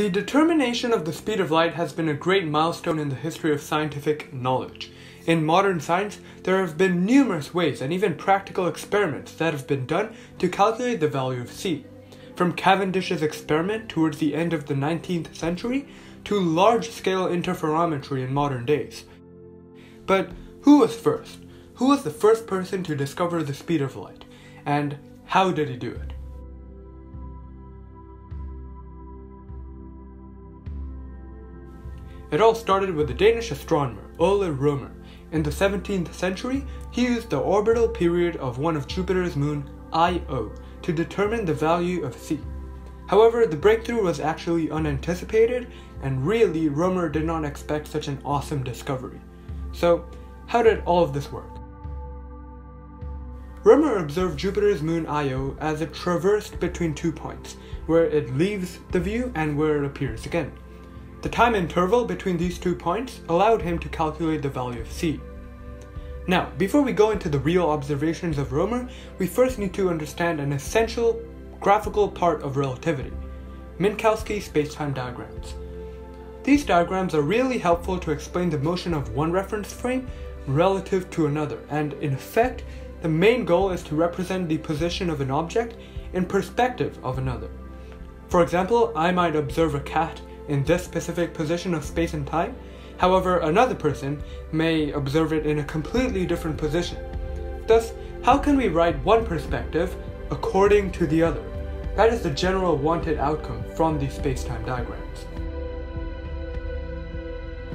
The determination of the speed of light has been a great milestone in the history of scientific knowledge. In modern science, there have been numerous ways and even practical experiments that have been done to calculate the value of c. From Cavendish's experiment towards the end of the 19th century to large-scale interferometry in modern days. But who was first? Who was the first person to discover the speed of light? And how did he do it? It all started with the Danish astronomer Ole Rømer. In the 17th century, he used the orbital period of one of Jupiter's moon, Io, to determine the value of c. However, the breakthrough was actually unanticipated, and really Rømer did not expect such an awesome discovery. So, how did all of this work? Rømer observed Jupiter's moon Io as it traversed between 2 points, where it leaves the view and where it appears again. The time interval between these 2 points allowed him to calculate the value of c. Now, before we go into the real observations of Rømer, we first need to understand an essential graphical part of relativity, Minkowski spacetime diagrams. These diagrams are really helpful to explain the motion of one reference frame relative to another, and in effect, the main goal is to represent the position of an object in perspective of another. For example, I might observe a cat in this specific position of space and time, however another person may observe it in a completely different position. Thus, how can we write one perspective according to the other? That is the general wanted outcome from these space-time diagrams.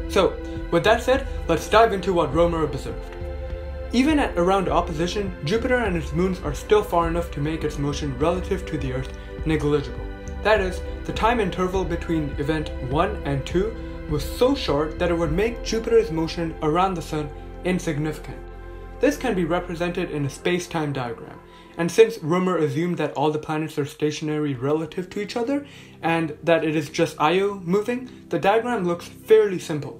So, with that said, let's dive into what Rømer observed. Even at around opposition, Jupiter and its moons are still far enough to make its motion relative to the Earth negligible. That is, the time interval between event 1 and 2 was so short that it would make Jupiter's motion around the Sun insignificant. This can be represented in a space-time diagram, and since Rømer assumed that all the planets are stationary relative to each other, and that it is just Io moving, the diagram looks fairly simple.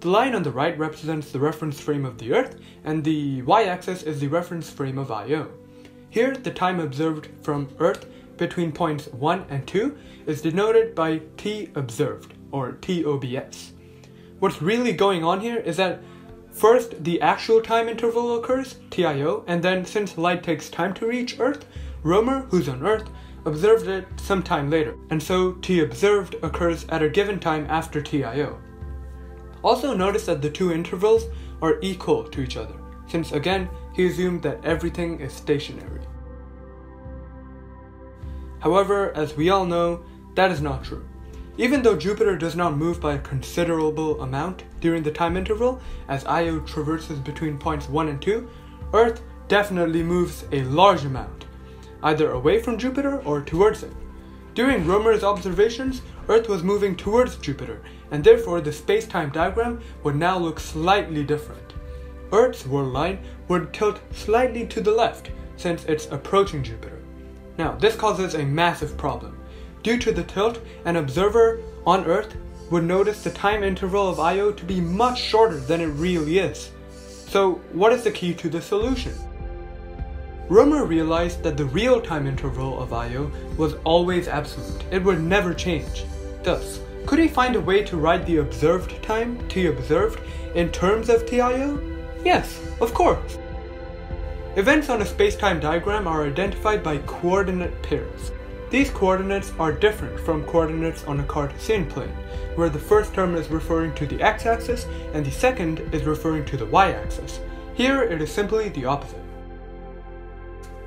The line on the right represents the reference frame of the Earth, and the y-axis is the reference frame of Io. Here, the time observed from Earth between points 1 and 2 is denoted by T observed, or TOBS. What's really going on here is that first the actual time interval occurs, TIO, and then since light takes time to reach Earth, Rømer, who's on Earth, observed it some time later, and so T observed occurs at a given time after TIO. Also notice that the two intervals are equal to each other, since again, he assumed that everything is stationary. However, as we all know, that is not true. Even though Jupiter does not move by a considerable amount during the time interval, as Io traverses between points 1 and 2, Earth definitely moves a large amount, either away from Jupiter or towards it. During Rømer's observations, Earth was moving towards Jupiter, and therefore the space-time diagram would now look slightly different. Earth's world line would tilt slightly to the left, since it's approaching Jupiter. Now, this causes a massive problem. Due to the tilt, an observer on Earth would notice the time interval of Io to be much shorter than it really is. So, what is the key to the solution? Rømer realized that the real time interval of Io was always absolute. It would never change. Thus, could he find a way to write the observed time, T observed, in terms of TIO? Yes, of course. Events on a space-time diagram are identified by coordinate pairs. These coordinates are different from coordinates on a Cartesian plane, where the first term is referring to the x-axis and the second is referring to the y-axis. Here, it is simply the opposite.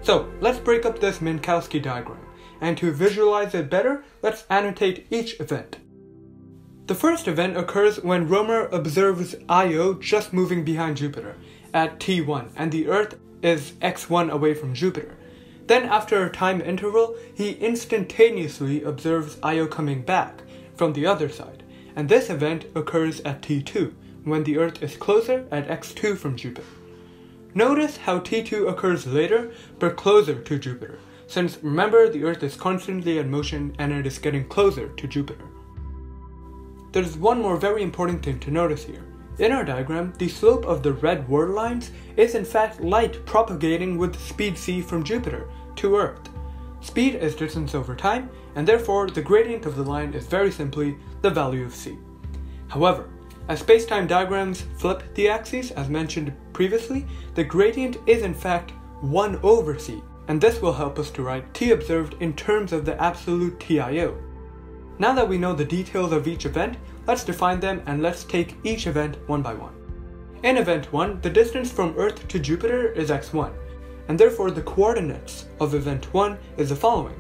So, let's break up this Minkowski diagram, and to visualize it better, let's annotate each event. The first event occurs when Rømer observes Io just moving behind Jupiter at t1, and the Earth is x1 away from Jupiter. Then after a time interval, he instantaneously observes Io coming back from the other side, and this event occurs at t2, when the Earth is closer at x2 from Jupiter. Notice how t2 occurs later, but closer to Jupiter, since remember the Earth is constantly in motion and it is getting closer to Jupiter. There's one more very important thing to notice here. In our diagram, the slope of the red world lines is in fact light propagating with speed c from Jupiter to Earth. Speed is distance over time, and therefore the gradient of the line is very simply the value of c. However, as spacetime diagrams flip the axes as mentioned previously, the gradient is in fact 1 over c, and this will help us to write t observed in terms of the absolute TIO. Now that we know the details of each event, let's define them and let's take each event one by one. In event 1, the distance from Earth to Jupiter is x1, and therefore the coordinates of event 1 is the following.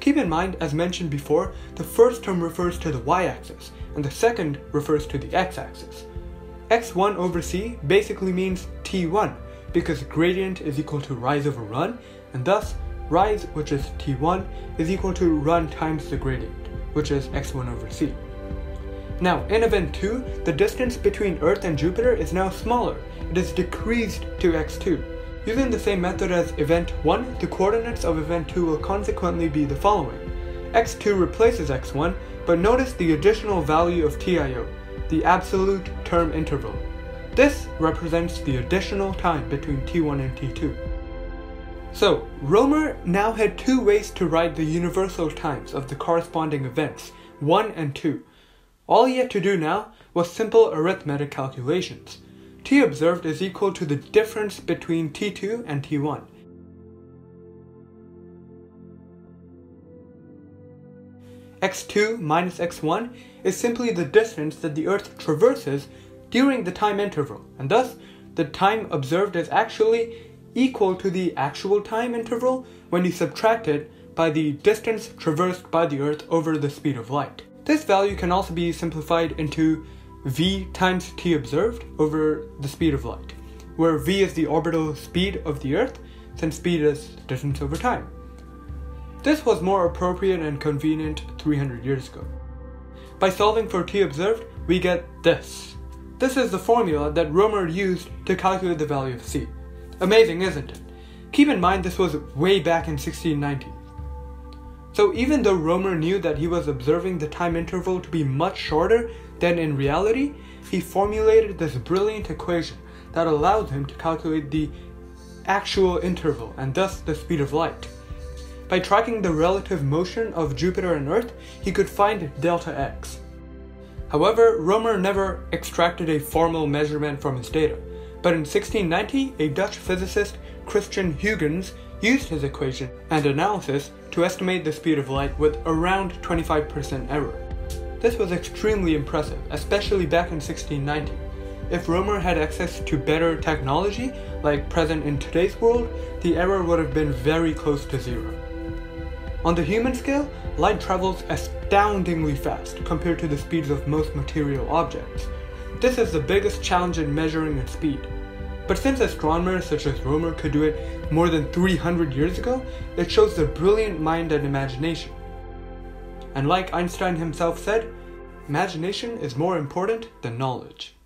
Keep in mind, as mentioned before, the first term refers to the y-axis, and the second refers to the x-axis. x1 over c basically means t1, because gradient is equal to rise over run, and thus rise, which is t1, is equal to run times the gradient, which is x1 over c. Now, in event 2, the distance between Earth and Jupiter is now smaller. It is decreased to x2. Using the same method as event 1, the coordinates of event 2 will consequently be the following. x2 replaces x1, but notice the additional value of TIO, the absolute term interval. This represents the additional time between t1 and t2. So, Rømer now had two ways to write the universal times of the corresponding events, 1 and 2. All he had to do now was simple arithmetic calculations. T observed is equal to the difference between T2 and T1. X2 minus X1 is simply the distance that the Earth traverses during the time interval, and thus the time observed is actually equal to the actual time interval when you subtract it by the distance traversed by the Earth over the speed of light. This value can also be simplified into v times t observed over the speed of light, where v is the orbital speed of the Earth, since speed is distance over time. This was more appropriate and convenient 300 years ago. By solving for t observed, we get this. This is the formula that Rømer used to calculate the value of c. Amazing, isn't it? Keep in mind this was way back in 1690. So even though Rømer knew that he was observing the time interval to be much shorter than in reality, he formulated this brilliant equation that allowed him to calculate the actual interval and thus the speed of light. By tracking the relative motion of Jupiter and Earth, he could find delta x. However, Rømer never extracted a formal measurement from his data, but in 1690, a Dutch physicist, Christian Huygens, used his equation and analysis to estimate the speed of light with around 25% error. This was extremely impressive, especially back in 1690. If Rømer had access to better technology, like present in today's world, the error would have been very close to zero. On the human scale, light travels astoundingly fast compared to the speeds of most material objects. This is the biggest challenge in measuring its speed. But since astronomers such as Rømer could do it more than 300 years ago, it shows their brilliant mind and imagination. And like Einstein himself said, imagination is more important than knowledge.